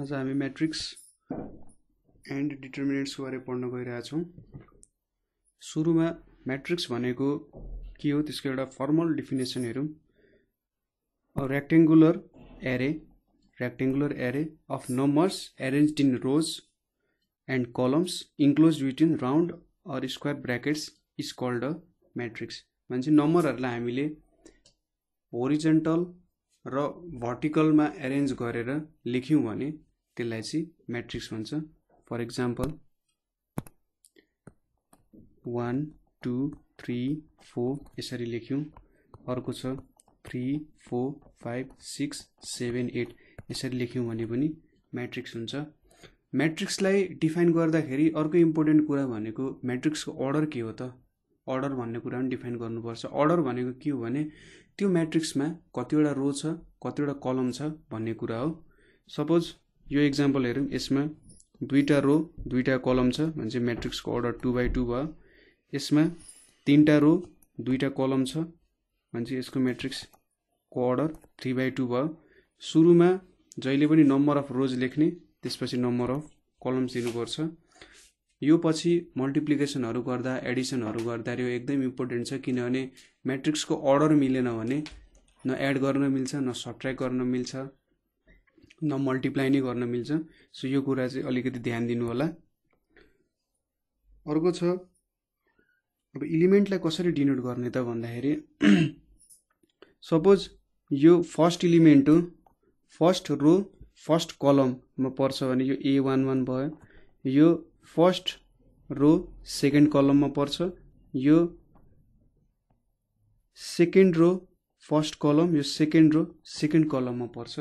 आज हामी matrix and determinants को बारे पढ्न गइरहेका छौं। सुरुमा मैट्रिक्स भनेको के हो त्यसको एउटा फर्मल डेफिनेसन हेरौं। A rectangular array of numbers arranged in rows and columns enclosed within round or square brackets is called a matrix. मान्छे नम्बरहरुलाई हामीले होरिजन्टल र भर्टिकल मा अरेन्ज गरेर लेख्यौं भने त्यसलाई चाहिँ मैट्रिक्स भन्छ। फर एक्जाम्पल 1 2 3 4 यसरी लेख्यौं, अर्को छ 3 4 5 6 7 8 यसरी लेख्यौं भने पनि मैट्रिक्स हुन्छ। मैट्रिक्सलाई डिफाइन गर्दाखेरि अर्को इम्पोर्टेन्ट कुरा भनेको मैट्रिक्सको अर्डर के हो त, अर्डर भन्ने कुरा पनि डिफाइन गर्नुपर्छ। अर्डर भनेको के हो भने त्यो मैट्रिक्समा कतिवटा रो छ कतिवटा कलम छ भन्ने कुरा हो। सपोज यो एक्जाम्पल हेरौं, यसमा दुईटा रो दुईटा कलम छ भने मैट्रिक्सको अर्डर 2 बाई 2 भयो। यसमा तीनटा रो दुईटा कलम छ भने यसको मैट्रिक्सको अर्डर 3 बाई 2 भयो। सुरुमा जहिले पनि नम्बर अफ रोज लेख्ने, त्यसपछि नम्बर अफ कलम्स दिनुपर्छ। यो पछि मल्टिप्लिकेसनहरु गर्दा एडिसनहरु गर्दा यो एकदम इम्पोर्टेन्ट छ, किनभने मैट्रिक्सको अर्डर मिलेन भने न एड गर्न मिल्छ न सब्ट्र्याक्ट गर्न मिल्छ न मल्टिप्लाई नै गर्न मिल्छ। सो यो कुरा चाहिँ अलिकति ध्यान दिनु होला। अर्को छ अब एलिमेन्टलाई कसरी डिनोट गर्ने त भन्दाखेरि सपोज यो फर्स्ट एलिमेन्ट हो, फर्स्ट रो फर्स्ट कलममा पर्छ भने यो A11 भयो, यो फर्स्ट रो सेकेन्ड कलम में पर्छ, यो सेकेंड रो फर्स्ट कलम, यो सेकेंड रो सेकेंड कलम में पर्छ।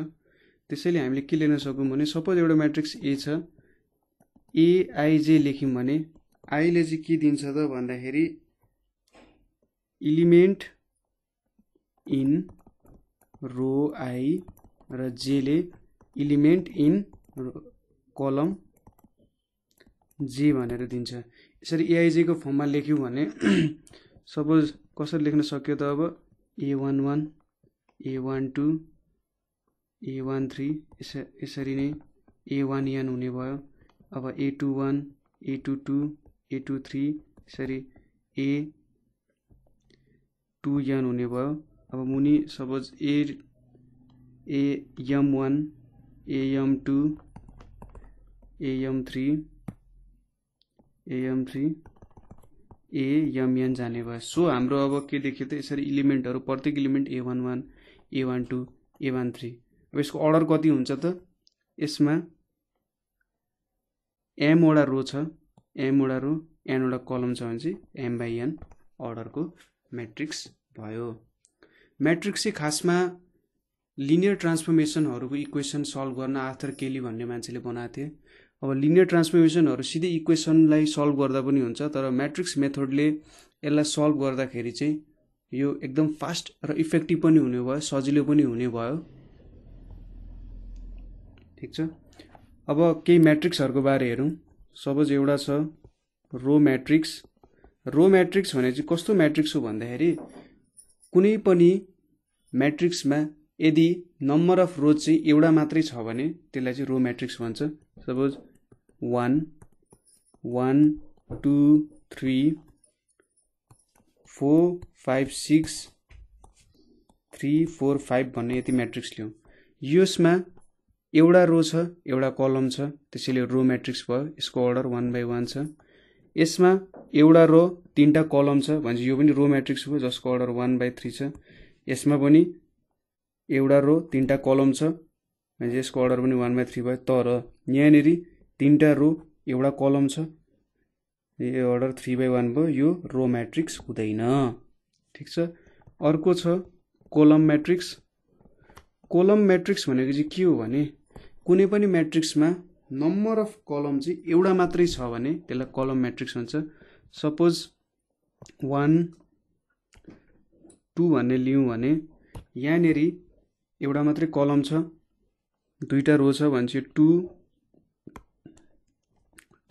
त्यसैले हामीले के लेख्न सकौं भने सपोज एउटा मैट्रिक्स ए छ, ए आईजे लेख्यौं भने आईले चाहिँ के दिन्छ त भन्दाखेरि एलिमेंट इन रो आई र जे ले एलिमेंट इन कलम जे भनेर दिन्छ। यसरी एआईजे को फर्ममा लेख्यौं भने सपोज कसरी लेख्न सकियो त, अब A11 A12 A13 यसरी नै A1n हुने भयो। अब A21 A22 A23 यसरी A2n हुने भयो। अब मुनि suppose AM1 AM2 AM3 AM3 AM n जाने भयो। सो हाम्रो अब के देखियो त यसरी एलिमेन्टहरु प्रत्येक एलिमेन्ट A11 A12 A13। अब यसको अर्डर कति हुन्छ त, यसमा m वटा रो छ, m वटा रो n वटा कलम छ भने चाहिँ m/n अर्डरको म्याट्रिक्स भयो। म्याट्रिक्स चाहिँ खासमा लिनियर ट्रान्सफर्मेसनहरुको इक्वेसन सल्भ गर्न आर्थर केली भन्ने मान्छेले बनाएको थियो। अब लिनियर ट्रान्सफर्मेसनहरु सिधै इक्वेसनलाई सल्भ गर्दा पनि हुन्छ, तर मैट्रिक्स मेथडले यसलाई सल्भ गर्दाखेरि चाहिँ यो एकदम फास्ट र इफेक्टिभ पनि हुने भयो, सजिलो पनि हुने भयो। ठीक छ, अब केही मैट्रिक्सहरुको बारे हेरौं। सपोज एउटा छ रो मैट्रिक्स। रो मैट्रिक्स भने चाहिँ कस्तो मैट्रिक्स हो भन्दाखेरि कुनै पनि मैट्रिक्समा यदि नम्बर अफ रो चाहिँ एउटा मात्रै छ भने त्यसलाई चाहिँ रो मैट्रिक्स भन्छ। सपोज 1 1 2 3 4 5 6 3 4 5 भन्ने यति मैट्रिक्स लियौं। यसमा एउटा रो छ एउटा कलम छ, त्यसैले रो मैट्रिक्स भयो। यसको अर्डर 1 बाई 1 छ। यसमा एउटा रो तीनटा कलम छ भने यो पनि रो मैट्रिक्स भयो, जसको अर्डर 1 बाई 3 छ। यसमा पनि एउटा रो तीनटा कलम छ भने यसको अर्डर पनि 1 बाई 3 भयो, तर यहाँनेरि तीनटा रो एउटा कलम छ, यो अर्डर 3 बाई 1 भयो, यो रो मैट्रिक्स हुँदैन। ठीक छ, अर्को छ कोलम मैट्रिक्स। कोलम मैट्रिक्स भनेको चाहिँ के हो भने कुनै पनि मैट्रिक्समा नम्बर अफ कलम चाहिँ एउटा मात्रै छ भने त्यसलाई कोलम मैट्रिक्स भन्छ। सपोज 1 2 भन्ने लियौं भने यहाँनेरि एउटा मात्रै कलम छ दुईटा रो छ भने चाहिँ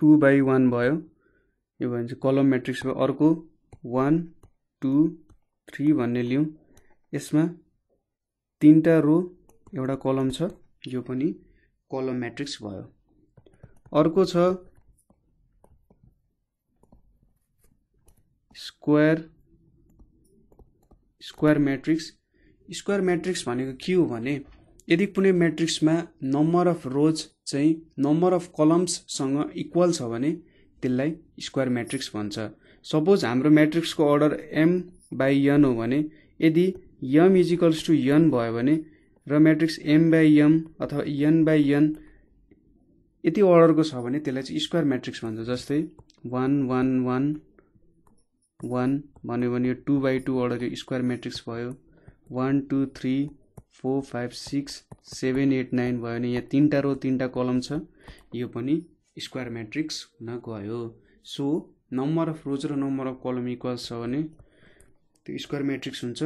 2 बाई 1 भयो, यो भने चाहिँ कोलम मैट्रिक्स भयो। अर्को 1 2 3 भन्ने लियौं, यसमा तीनटा रो एउटा कलम छ, यो पनि कलम मैट्रिक्स भयो। अर्को छ स्क्वायर मैट्रिक्स। स्क्वायर मैट्रिक्स भनेको के हो भने यदि कुनै मैट्रिक्समा नंबर अफ रोज चाहिँ नंबर अफ कलम्ससँग इक्वल छ भने त्यसलाई स्क्वायर मैट्रिक्स भन्छ। सपोज हाम्रो मैट्रिक्सको अर्डर m बाई n हो भने यदि m इजिकल्स टू n भयो भने र मैट्रिक्स m बाई m अथवा n बाई n यति अर्डरको छ भने त्यसलाई चाहिँ स्क्वायर मैट्रिक्स भन्छ। जस्तै 1 1 1 1 भन्यो भने 2 बाई 2 अर्डर यो स्क्वायर मैट्रिक्स भयो। 1 2 3 4 5 6 7 8 9 भयो भने यहाँ तीनटा रो तीनटा कलम छ, यो पनि स्क्वायर मैट्रिक्स हुन गयो। सो नंबर अफ रोज र नंबर अफ कलम इक्वल्स छ भने त्यो स्क्वायर मैट्रिक्स हुन्छ।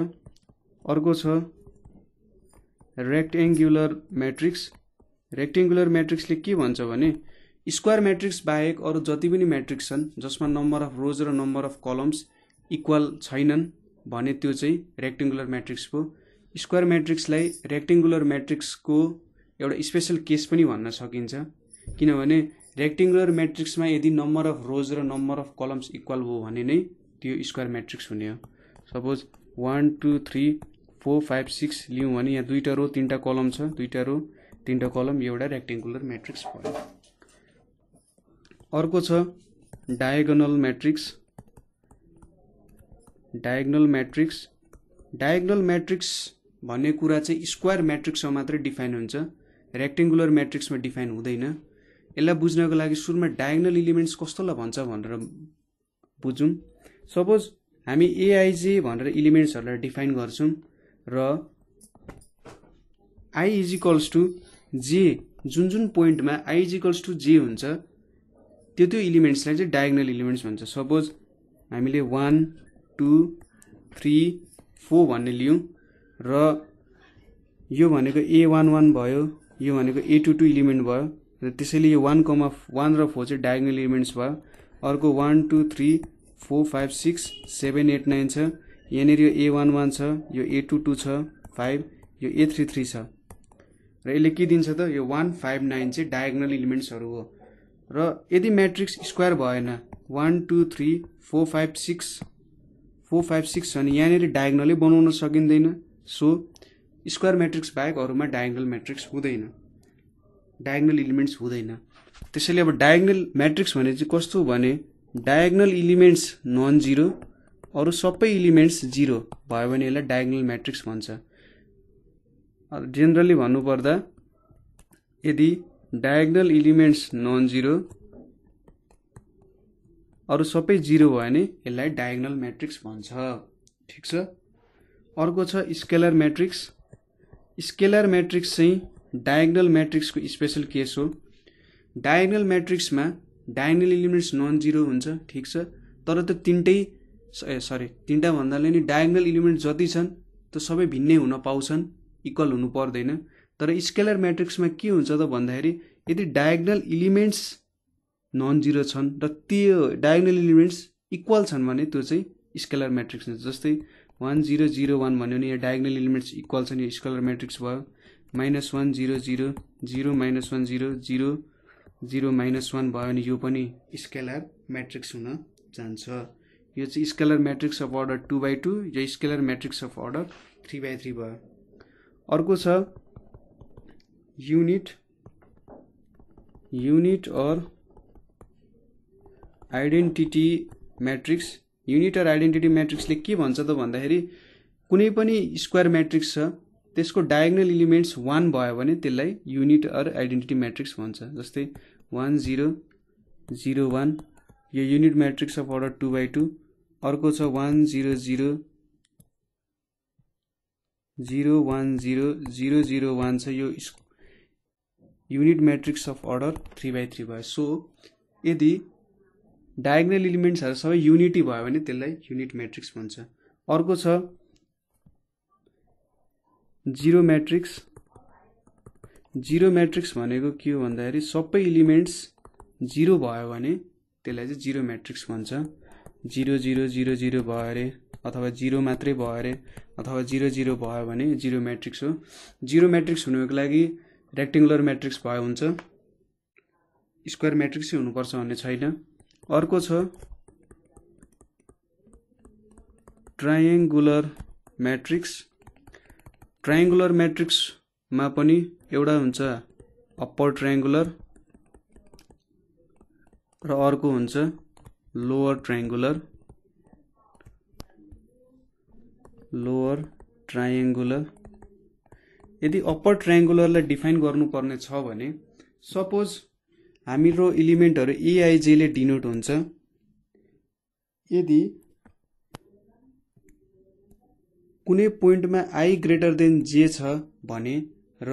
अर्को छ रेक्टेंगुलर मैट्रिक्स। रेक्टेंगुलर मैट्रिक्सले के भन्छ भने स्क्वायर मैट्रिक्स बाहेक अरु जति पनि मैट्रिक्स छन् जसमा नंबर अफ रोज र नंबर अफ कलम्स इक्वल छैनन् भने त्यो चाहिँ रेक्टेंगुलर मैट्रिक्स हो। स्क्वायर मैट्रिक्सलाई रेक्टेंगुलर मैट्रिक्सको एउटा स्पेशल केस पनि भन्न सकिन्छ, किनभने रेक्टेंगुलर मैट्रिक्समा यदि नंबर अफ रोज र नंबर अफ कलम्स इक्वल हो भने नै त्यो स्क्वायर मैट्रिक्स हुने हो। सपोज 1 2 3 4 5 6 लियौं भने यहाँ दुईटा रो तीनटा कलम छ, दुईटा रो तीनटा कलम एउटा रेक्टेंगुलर मैट्रिक्स भयो। अर्को छ डायगोनल मैट्रिक्स। डायगोनल मैट्रिक्स भन्ने कुरा चाहिँ स्क्वायर मैट्रिक्समा मात्रै डिफाइन हुन्छ, रेक्टेंगुलर मैट्रिक्समा डिफाइन हुँदैन। यसलाई बुझ्नको लागि सुरुमा डायगोनल एलिमेन्ट्स कस्तोलाई भन्छ भनेर बुझौं। सपोज हामी एआईजे भनेर एलिमेन्ट्सहरुलाई डिफाइन गर्छौं र i इक्वल्स टु जे जुन पोइन्टमा i इक्वल्स टु जे हुन्छ त्यो एलिमेन्ट्सलाई चाहिँ डायगोनल एलिमेन्ट्स भन्छ। सपोज हामीले 1 2 3 4 भन्ने लियौं र यो भनेको a11 भयो, यो भनेको a22 एलिमेन्ट भयो र त्यसैले यो 1 र 4 चाहिँ डायगोनल एलिमेन्ट्स भयो। अर्को 1 2 3 4 5 6 7 8 9 छ, यहाँ यो a11 छ, यो a22 छ, 5 यो a33 छ र यसले के दिन्छ त यो 1 5 9 चाहिँ डायगोनल एलिमेन्ट्सहरु हो। र यदि मैट्रिक्स स्क्वायर भएन 1 2 3 4 5 6 छ नि यहाँ डायगोनलै बनाउन सकिँदैन। सो स्क्वायर मैट्रिक्स बाहेक अरुमा डायगोनल मैट्रिक्स हुँदैन, डायगोनल एलिमेन्ट्स हुँदैन। त्यसैले अब डायगोनल मैट्रिक्स भने चाहिँ कस्तो भने डायगोनल एलिमेन्ट्स नन जीरो अरु सबै एलिमेन्ट्स जीरो भयो भने यसलाई डायगोनल मैट्रिक्स भन्छ। जनरली भन्नुपर्दा यदि डायगोनल एलिमेन्ट्स नन जीरो अरु सबै जीरो भयो भने यसलाई डायगोनल मैट्रिक्स भन्छ। ठीक छ। अर्को छ स्केलर मैट्रिक्स। स्केलर मैट्रिक्स चाहिँ डायगोनल मैट्रिक्सको स्पेशल केस हो। डायगोनल मैट्रिक्समा डायगोनल एलिमेन्ट्स नन जीरो हुन्छ, ठीक छ, तर त्यो तीनटा भन्दाले नि डायगोनल एलिमेन्ट्स जति छन् त्यो सबै भिन्नै हुन पाउँछन्, इक्वल हुनु पर्दैन। तर स्केलर मैट्रिक्समा के हुन्छ त भन्दाखेरि यदि डायगोनल एलिमेन्ट्स नन जीरो छन् र त्यो डायगोनल एलिमेन्ट्स इक्वल छन् भने त्यो चाहिँ स्केलर मैट्रिक्स हुन्छ। जस्तै 1 0 0 1 भन्यो भने यहाँ डायगोनल एलिमेन्ट्स इक्वल छन्, यो स्केलर मैट्रिक्स भयो। -1 0 0 0 0 -1 0 0 0 -1 भयो भने यो पनि स्केलर मैट्रिक्स हुन जान्छ। यो चाहिँ scalar matrix of order 2 by 2, यो scalar matrix of order 3 by 3 भयो। अर्को छ युनिट और आइडेन्टिटी मैट्रिक्स। युनिट और आइडेन्टिटी मैट्रिक्सले के भन्छ त भन्दाखेरि कुनै पनि स्क्वायर मैट्रिक्स छ त्यसको डायगोनल एलिमेन्ट्स 1 भयो भने त्यसलाई युनिट और आइडेन्टिटी मैट्रिक्स भन्छ। जस्तै 1 0 0 1 यो unit matrix of order 2 by 2। अर्को छ 1 0 0 0 1 0 0 0 1 छ, यो unit matrix of order 3 by 3 भयो। सो यदि डायगोनल एलिमेन्ट्सहरु सबै युनिटी भयो भने त्यसलाई युनिट मैट्रिक्स भन्छ। अर्को छ जीरो मैट्रिक्स। जीरो मैट्रिक्स भनेको के हो भन्दाखेरि सबै एलिमेन्ट्स जीरो भयो भने त्यसलाई चाहिँ जीरो मैट्रिक्स भन्छ। 0 0 0 0 भयो अरे अथवा जीरो मात्रै भयो अरे अथवा 0 0 भयो भने जीरो मैट्रिक्स हो। जीरो मैट्रिक्स हुनुको लागि रेक्टिङ्गुलर मैट्रिक्स भयो हुन्छ, स्क्वायर मैट्रिक्स हुनु पर्छ भन्ने छैन। अर्को छ ट्रायंगुलर मैट्रिक्स। ट्रायंगुलर मैट्रिक्स मा पनि एउटा हुन्छ अप्पर ट्रायंगुलर र अर्को हुन्छ लोअर ट्रायंगुलर। लोअर ट्रायंगुलर यदि अप्पर ट्रायंगुलरलाई डिफाइन गर्नुपर्ने छ भने सपोज हाम्रो एलिमेन्टहरु एआईजे ले डिनोट हुन्छ। यदि कुनै पोइन्टमा आई ग्रेटर देन जे छ भने र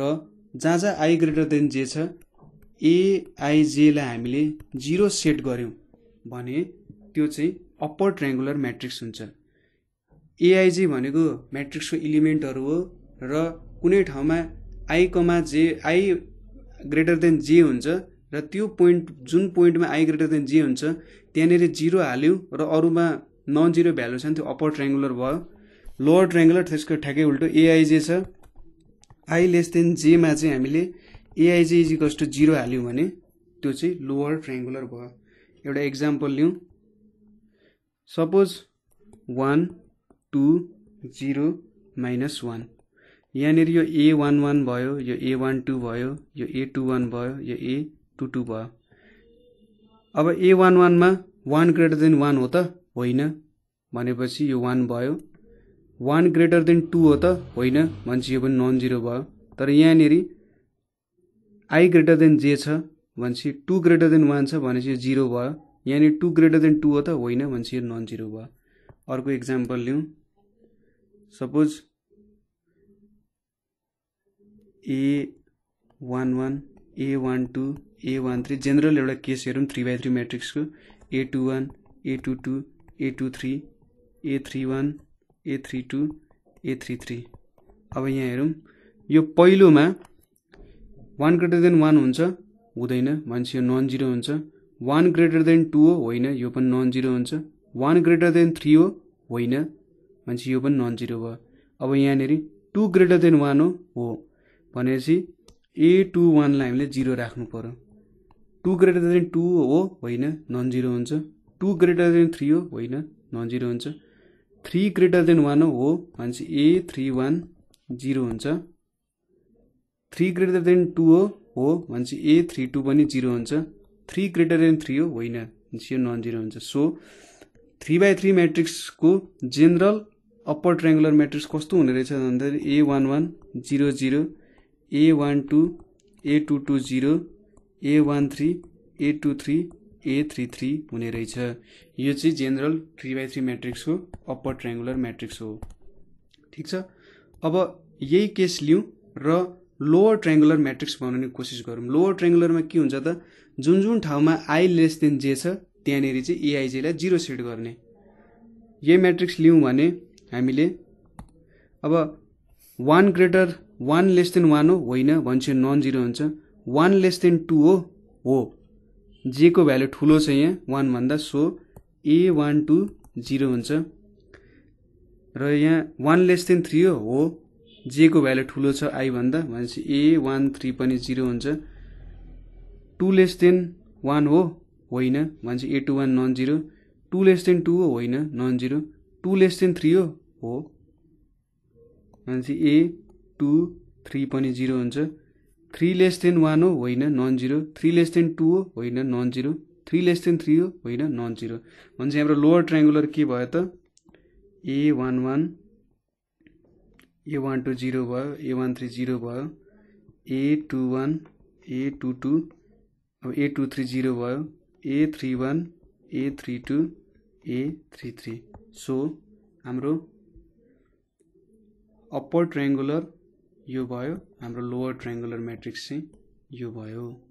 जहाँ आई ग्रेटर देन जे छ एआईजे लाई हामीले 0 सेट गर्यौं भने त्यो चाहिँ अप्पर ट्रायंगुलर म्याट्रिक्स हुन्छ। एआईजे भनेको म्याट्रिक्सको एलिमेन्टहरु हो र कुनै ठाउँमा आई ग्रेटर देन जे हुन्छ र त्यो पोइन्ट जुन पोइन्टमा आई ग्रेटर देन जे हुन्छ त्यनेर 0 हाल्यौ र अरुमा नन जीरो भ्यालु छन्, त्यो अप्पर ट्रायंगुलर भयो। लोअर ट्रायंगुलर त्यसको ठ्याक्कै उल्टो एआईजे छ, आई लेस देन जे मा चाहिँ हामीले एआईजे इक्वल्स टु 0 हाल्यौ भने त्यो चाहिँ लोअर ट्रायंगुलर भयो। एउटा एक्जाम्पल लियौ, सपोज 1 2 0 -1 यानेर यो a11 भयो, यो a12 भयो, यो a21 भयो, यो a22 भयो। अब a11 मा 1 ग्रेटर देन 1 हो त होइन, भनेपछि यो 1 भयो। 1 ग्रेटर देन 2 हो त होइन, भनेपछि यो पनि नन जीरो भयो। तर यानेर i ग्रेटर देन j छ भनेपछि 2 ग्रेटर देन 1 छ भनेपछि यो 0 भयो। यानेर 2 ग्रेटर देन 2 हो त होइन, भनेपछि यो नन जीरो भयो। अर्को एक्जाम्पल लियौ, suppose a11 a12 a13 general एउटा केस हेरौं 3x3 मैट्रिक्स को a21 a22 a23 a31 a32 a33। अब यहाँ हेरौं, यो पहिलोमा 1 ग्रेटर देन 1 हुन्छ हुँदैन भनेपछि यो नन जीरो हुन्छ। 1 ग्रेटर देन 2 हो होइन, यो पनि नन जीरो हुन्छ। 1 ग्रेटर देन 3 हो होइन, भनेपछि यो पनि नन जीरो भयो। अब यहाँनेर 2 ग्रेटर देन 1 हो भनेपछि a21 लाई हामीले 0 राख्नु पर्यो। 2 ग्रेटर देन 2 हो होइन, नन जीरो हुन्छ। 2 ग्रेटर देन 3 हो होइन, नन जीरो हुन्छ। 3 ग्रेटर देन 1 हो भनेपछि a31 0 हुन्छ। 3 ग्रेटर देन 2 हो भनेपछि a32 पनि 0 हुन्छ। 3 ग्रेटर देन 3 हो होइन, यो नन जीरो हुन्छ। सो 3x3 मैट्रिक्स को जनरल अप्पर ट्रायंगुलर मैट्रिक्स कस्तो हुने रहेछ भन्दाखेरि a11 0 0 a12 a22 0 a13 a23 a33 हुने रहेछ। यो चाहिँ जेनरल 3x3 मैट्रिक्स हो, अप्पर ट्रायंगुलर मैट्रिक्स हो। ठीक छ, अब यही केस लियौ र लोअर ट्रायंगुलर मैट्रिक्स बनाउने कोशिश गरौं। लोअर ट्रायंगुलर मा के हुन्छ त, जुन जुन ठाउँमा i लेस देन j छ त्यहाँनेर चाहिँ aij लाई 0 सेट गर्ने। यही मैट्रिक्स लियौ भने हामीले अब 1 ग्रेटर 1 लेस देन 1 हो होइन भनेपछि नन जीरो हुन्छ। 1 लेस देन 2 हो j को भ्यालु ठूलो छ यहाँ 1 भन्दा, सो a12 0 हुन्छ। र यहाँ 1 लेस देन 3 हो j को भ्यालु ठूलो छ i भन्दा, भनेपछि a13 पनि 0 हुन्छ। 2 लेस देन 1 हो होइन भनेपछि a21 non zero. 2 less than 2 हो होइन, नन जीरो। 2 लेस देन 3 हो भनेपछि a23 पनि 0 हुन्छ। 3 लेस देन 1 हो होइन, नन जीरो। 3 लेस देन 2 हो होइन, नन जीरो। 3 लेस देन 3 हो होइन, नन जीरो। भनेपछि हाम्रो लोअर ट्रायंगुलर के भयो त, a11 a12 0 भयो, a13 0 भयो, a21 a22 अब a23 0 भयो, a31 a32 a33। सो हाम्रो अप्पर ट्रायंगुलर यो भयो, हाम्रो लोअर ट्रायंगुलर मैट्रिक्स चाहिँ यो भयो।